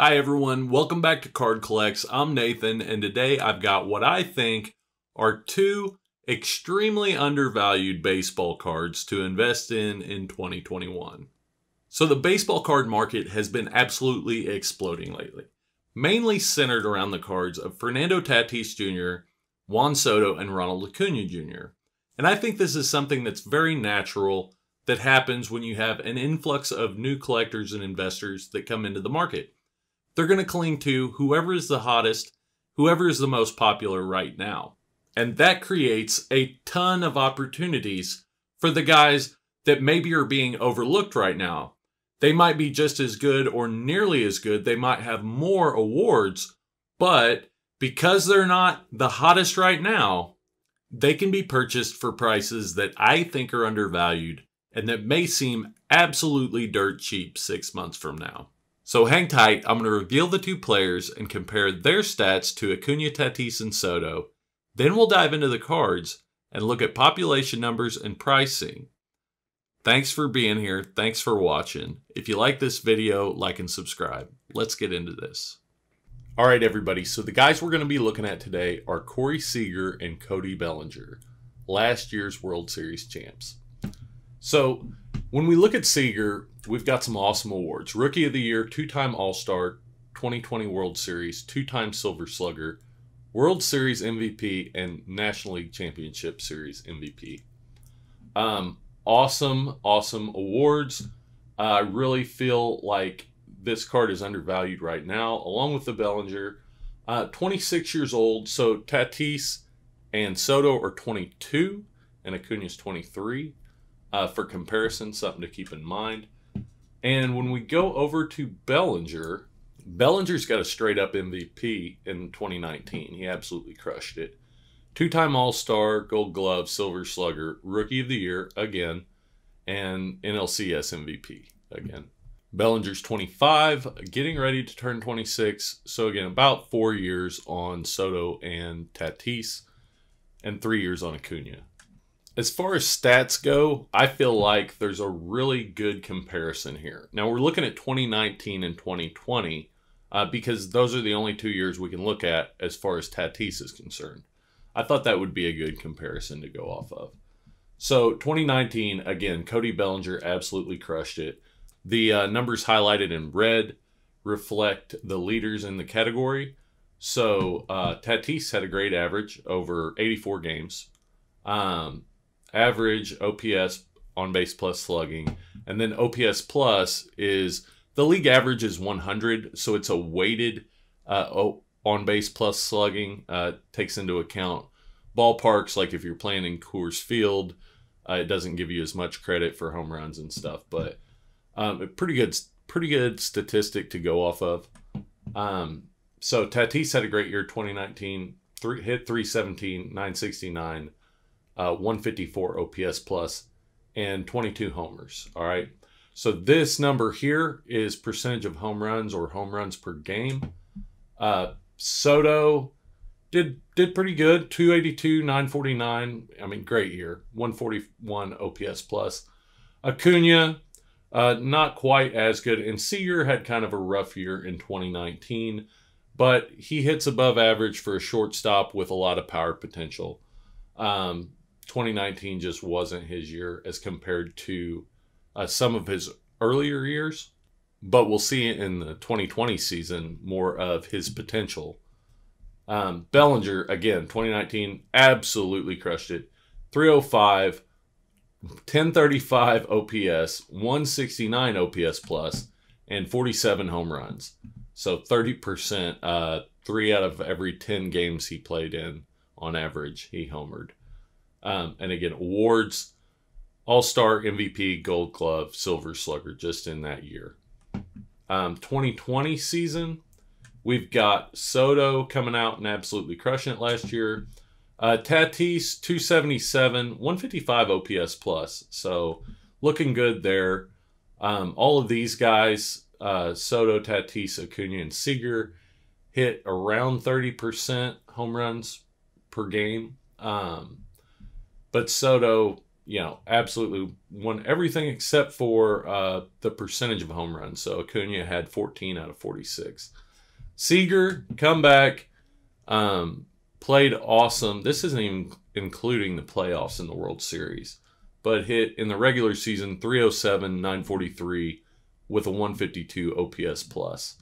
Hi everyone, welcome back to Card Collects. I'm Nathan, and today I've got what I think are two extremely undervalued baseball cards to invest in 2021. So the baseball card market has been absolutely exploding lately, mainly centered around the cards of Fernando Tatis Jr., Juan Soto, and Ronald Acuña Jr. And I think this is something that's very natural that happens when you have an influx of new collectors and investors that come into the market. They're going to cling to whoever is the hottest, whoever is the most popular right now. And that creates a ton of opportunities for the guys that maybe are being overlooked right now. They might be just as good or nearly as good. They might have more awards, but because they're not the hottest right now, they can be purchased for prices that I think are undervalued and that may seem absolutely dirt cheap 6 months from now. So hang tight, I'm going to reveal the two players and compare their stats to Acuña, Tatis, and Soto. Then we'll dive into the cards and look at population numbers and pricing. Thanks for being here, thanks for watching. If you like this video, like and subscribe. Let's get into this. Alright everybody, so the guys we're going to be looking at today are Corey Seager and Cody Bellinger, last year's World Series champs. So when we look at Seager, we've got some awesome awards. Rookie of the Year, two-time All-Star, 2020 World Series, two-time Silver Slugger, World Series MVP, and National League Championship Series MVP. Awesome awards. I really feel like this card is undervalued right now, along with the Bellinger. 26 years old, so Tatis and Soto are 22, and Acuña's 23. For comparison, something to keep in mind. And when we go over to Bellinger, Bellinger's got a straight-up MVP in 2019. He absolutely crushed it. Two-time All-Star, Gold Glove, Silver Slugger, Rookie of the Year again, and NLCS MVP again. Bellinger's 25, getting ready to turn 26. So again, about 4 years on Soto and Tatis, and 3 years on Acuña. As far as stats go, I feel like there's a really good comparison here. Now we're looking at 2019 and 2020 because those are the only 2 years we can look at as far as Tatis is concerned. I thought that would be a good comparison to go off of. So 2019, again, Cody Bellinger absolutely crushed it. The numbers highlighted in red reflect the leaders in the category. So Tatis had a great average over 84 games. Average, OPS, on-base plus slugging, and then OPS plus is the league average is 100, so it's a weighted on-base plus slugging. Takes into account ballparks, like if you're playing in Coors Field, it doesn't give you as much credit for home runs and stuff, but a pretty good statistic to go off of. So Tatis had a great year 2019, hit 317, 969, 154 OPS plus, and 22 homers. All right, so this number here is percentage of home runs or home runs per game. Soto did pretty good, 282, 949. I mean, great year, 141 OPS plus. Acuña, not quite as good, and Seager had kind of a rough year in 2019, but he hits above average for a shortstop with a lot of power potential. 2019 just wasn't his year as compared to some of his earlier years, but we'll see in the 2020 season more of his potential. Bellinger, again, 2019, absolutely crushed it. 305, 1035 OPS, 169 OPS plus, and 47 home runs. So 30%, 3 out of every 10 games he played in on average, he homered. And again, awards, All-Star, MVP, Gold Glove, Silver Slugger, just in that year. 2020 season, we've got Soto coming out and absolutely crushing it last year. Tatis, 277, 155 OPS plus. So looking good there. All of these guys, Soto, Tatis, Acuña, and Seager, hit around 30% home runs per game. But Soto, you know, absolutely won everything except for the percentage of home runs. So Acuna had 14 out of 46. Seager, comeback, played awesome. This isn't even including the playoffs in the World Series, but hit in the regular season 307, 943 with a 152 OPS plus.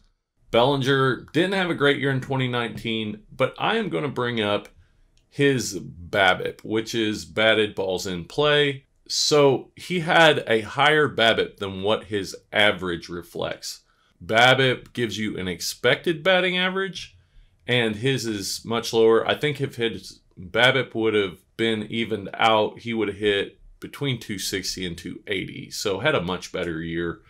Bellinger didn't have a great year in 2019, but I am going to bring up his babbit, which is batted balls in play. So he had a higher babbit than what his average reflects. Babbit gives you an expected batting average, and his is much lower. I think if his babbit would have been evened out, he would have hit between 260 and 280. So had a much better year.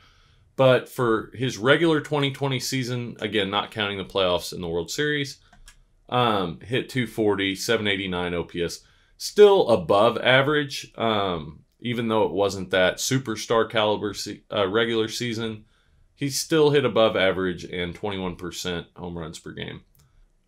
But for his regular 2020 season, again, not counting the playoffs and the World Series, hit 240, 789 OPS. Still above average, even though it wasn't that superstar caliber regular season. He still hit above average and 21% home runs per game.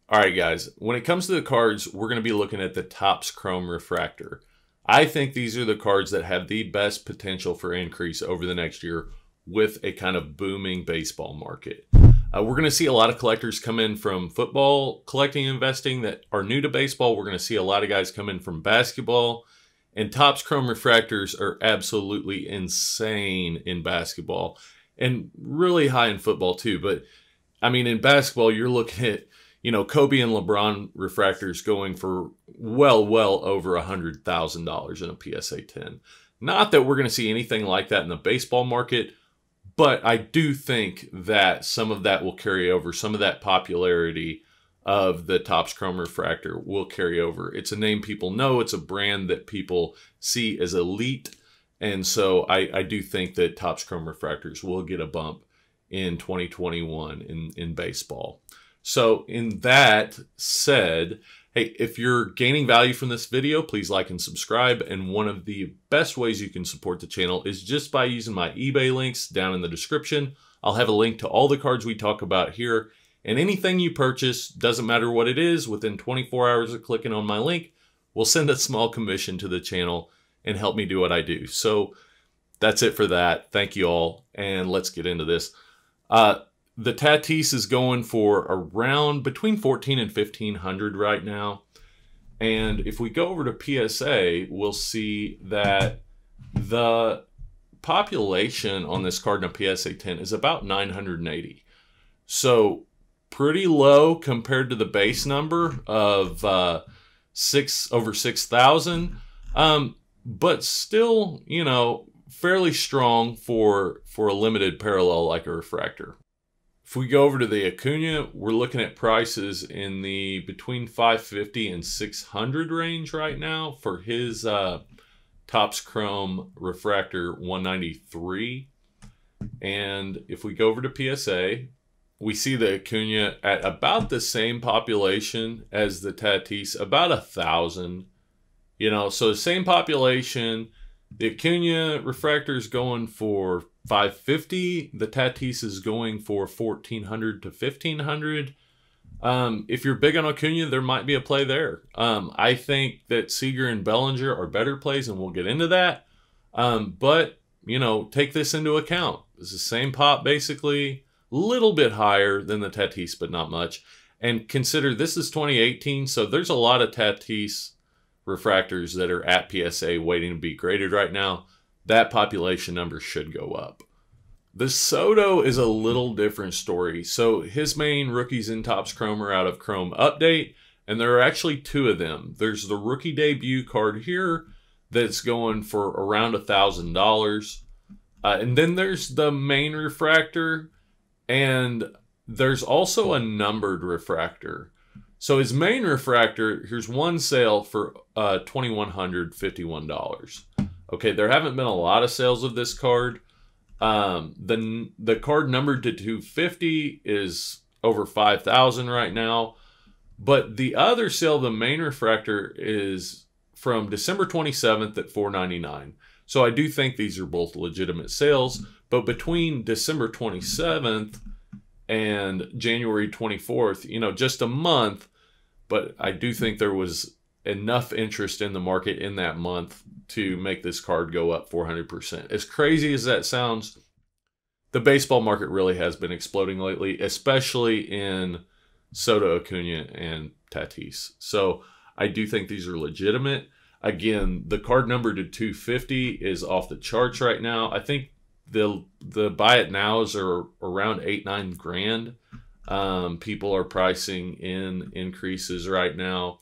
All right, guys, when it comes to the cards, we're going to be looking at the Topps Chrome Refractor. I think these are the cards that have the best potential for increase over the next year with a kind of booming baseball market. We're going to see a lot of collectors come in from football collecting and investing that are new to baseball. We're going to see a lot of guys come in from basketball, and Topps Chrome Refractors are absolutely insane in basketball and really high in football too. But I mean, in basketball, you're looking at, you know, Kobe and LeBron refractors going for well over $100,000 in a PSA 10. Not that we're going to see anything like that in the baseball market, but I do think that some of that will carry over. Some of that popularity of the Topps Chrome Refractor will carry over. It's a name people know. It's a brand that people see as elite. And so I do think that Topps Chrome Refractors will get a bump in 2021 in baseball. So in that said, hey, if you're gaining value from this video, please like and subscribe. And one of the best ways you can support the channel is just by using my eBay links down in the description. I'll have a link to all the cards we talk about here. And anything you purchase, doesn't matter what it is, within 24 hours of clicking on my link, we'll send a small commission to the channel and help me do what I do. So that's it for that. Thank you all. And let's get into this. The Tatis is going for around between 14 and 1500 right now. And if we go over to PSA, we'll see that the population on this card in a PSA 10 is about 980. So pretty low compared to the base number of over 6,000. But still, you know, fairly strong for a limited parallel like a refractor. If we go over to the Acuna, we're looking at prices in the between 550 and 600 range right now for his Topps Chrome Refractor 193. And if we go over to PSA, we see the Acuna at about the same population as the Tatis, about 1,000. You know, so the same population, the Acuna refractor is going for 550. The Tatis is going for 1400 to 1500. If you're big on Acuna, there might be a play there. I think that Seager and Bellinger are better plays, and we'll get into that. But, you know, take this into account. It's the same pop, basically. A little bit higher than the Tatis, but not much. And consider this is 2018, so there's a lot of Tatis refractors that are at PSA waiting to be graded right now. That population number should go up. The Soto is a little different story. So his main rookies in Topps Chrome are out of Chrome Update, and there are actually two of them. There's the rookie debut card here that's going for around $1,000. And then there's the main refractor, and there's also a numbered refractor. So his main refractor, here's one sale for $2,151. Okay, there haven't been a lot of sales of this card. The card numbered to 250 is over 5,000 right now. But the other sale, the main refractor, is from December 27th at $499. So I do think these are both legitimate sales. But between December 27th and January 24th, you know, just a month, but I do think there was enough interest in the market in that month to make this card go up 400%. As crazy as that sounds, the baseball market really has been exploding lately, especially in Soto, Acuña, and Tatis. So I do think these are legitimate. Again, the card number to 250 is off the charts right now. I think the buy it nows are around 8-9 grand. People are pricing in increases right now.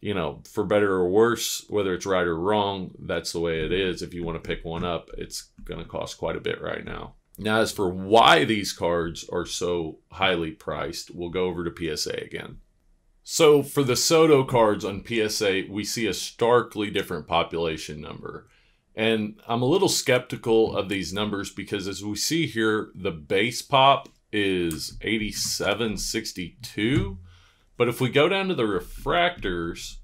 You know, for better or worse, whether it's right or wrong, that's the way it is. If you want to pick one up, it's going to cost quite a bit right now. Now, as for why these cards are so highly priced, we'll go over to PSA again. So for the Soto cards on PSA, we see a starkly different population number. And I'm a little skeptical of these numbers because, as we see here, the base pop is 8762. But if we go down to the refractors,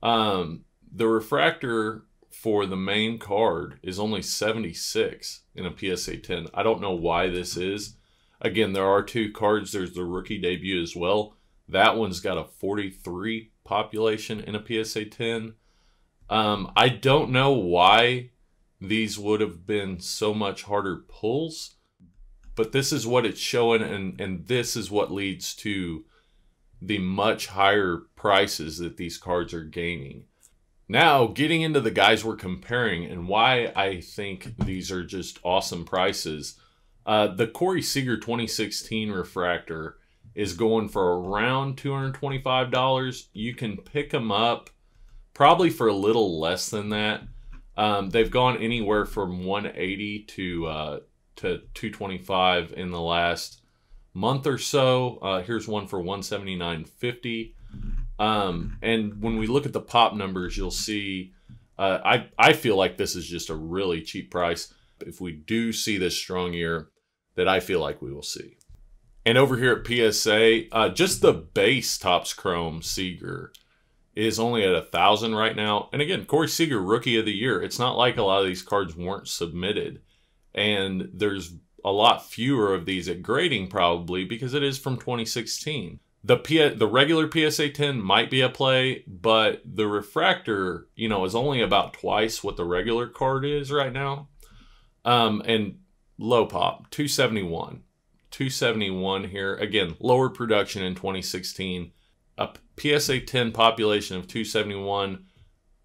the refractor for the main card is only 76 in a PSA 10. I don't know why this is. Again, there are two cards. There's the rookie debut as well. That one's got a 43 population in a PSA 10. I don't know why these would have been so much harder pulls, but this is what it's showing, and this is what leads to the much higher prices that these cards are gaining. Now, getting into the guys we're comparing and why I think these are just awesome prices. The Corey Seager 2016 refractor is going for around $225. You can pick them up probably for a little less than that. They've gone anywhere from 180 to 225 in the last month or so. Here's one for 179.50. And when we look at the pop numbers, you'll see, I feel like this is just a really cheap price. If we do see this strong year that I feel like we will see. And over here at PSA, just the base Topps Chrome Seager is only at 1,000 right now. And again, Corey Seager, Rookie of the Year. It's not like a lot of these cards weren't submitted, and there's a lot fewer of these at grading probably because it is from 2016. The regular PSA 10 might be a play, but the refractor, you know, is only about twice what the regular card is right now. And low pop, 271. 271 here. Again, lower production in 2016. A PSA 10 population of 271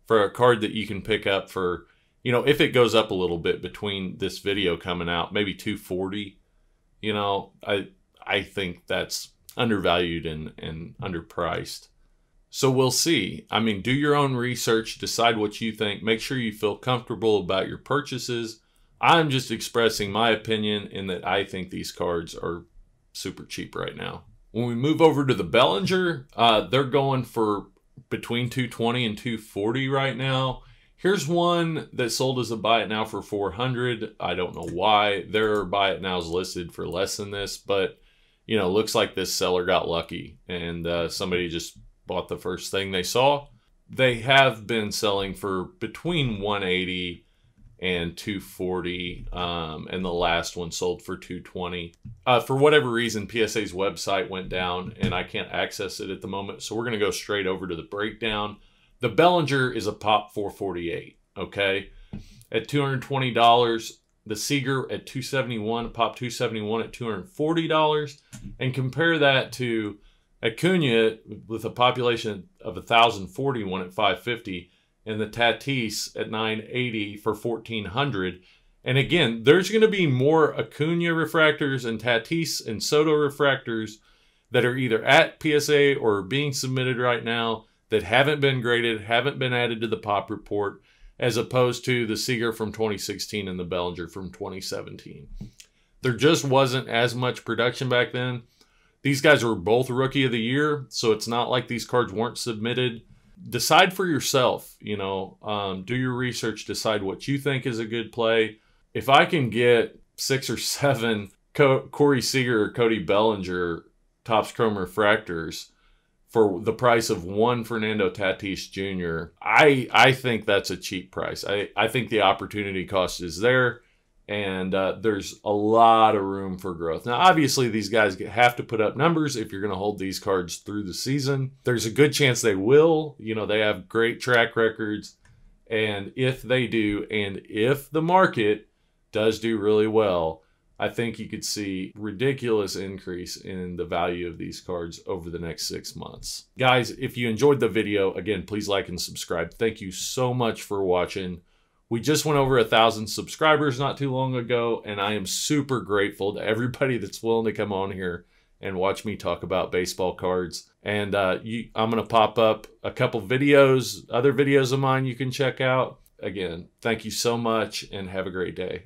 for a card that you can pick up for, you know, if it goes up a little bit between this video coming out, maybe 240, you know, I think that's undervalued and underpriced. So we'll see. I mean, do your own research, decide what you think, make sure you feel comfortable about your purchases. I'm just expressing my opinion in that I think these cards are super cheap right now. When we move over to the Bellinger, they're going for between 220 and 240 right now. Here's one that sold as a buy it now for 400. I don't know why. There are buy it nows listed for less than this, but you know, looks like this seller got lucky and somebody just bought the first thing they saw. They have been selling for between 180 and 240, and the last one sold for 220. For whatever reason, PSA's website went down and I can't access it at the moment, so we're gonna go straight over to the breakdown. The Bellinger is a pop 448, okay? At $220, the Seager at 271, a pop 271 at $240, and compare that to Acuña with a population of 1,041 at 550, and the Tatis at 980 for 1,400. And again, there's going to be more Acuña refractors and Tatis and Soto refractors that are either at PSA or being submitted right now that haven't been graded, haven't been added to the pop report, as opposed to the Seager from 2016 and the Bellinger from 2017. There just wasn't as much production back then. These guys were both Rookie of the Year, so it's not like these cards weren't submitted. Decide for yourself, you know, do your research, decide what you think is a good play. If I can get 6 or 7 Corey Seager or Cody Bellinger Topps Chrome refractors for the price of one Fernando Tatis Jr., I think that's a cheap price. I think the opportunity cost is there, and there's a lot of room for growth. Now, obviously, these guys have to put up numbers if you're going to hold these cards through the season. There's a good chance they will. You know, they have great track records, And if they do, and if the market does do really well, I think you could see ridiculous increase in the value of these cards over the next 6 months. Guys, if you enjoyed the video, again, please like and subscribe. Thank you so much for watching. We just went over 1,000 subscribers not too long ago, and I am super grateful to everybody that's willing to come on here and watch me talk about baseball cards. And I'm gonna pop up a couple videos, other videos of mine you can check out. Again, thank you so much and have a great day.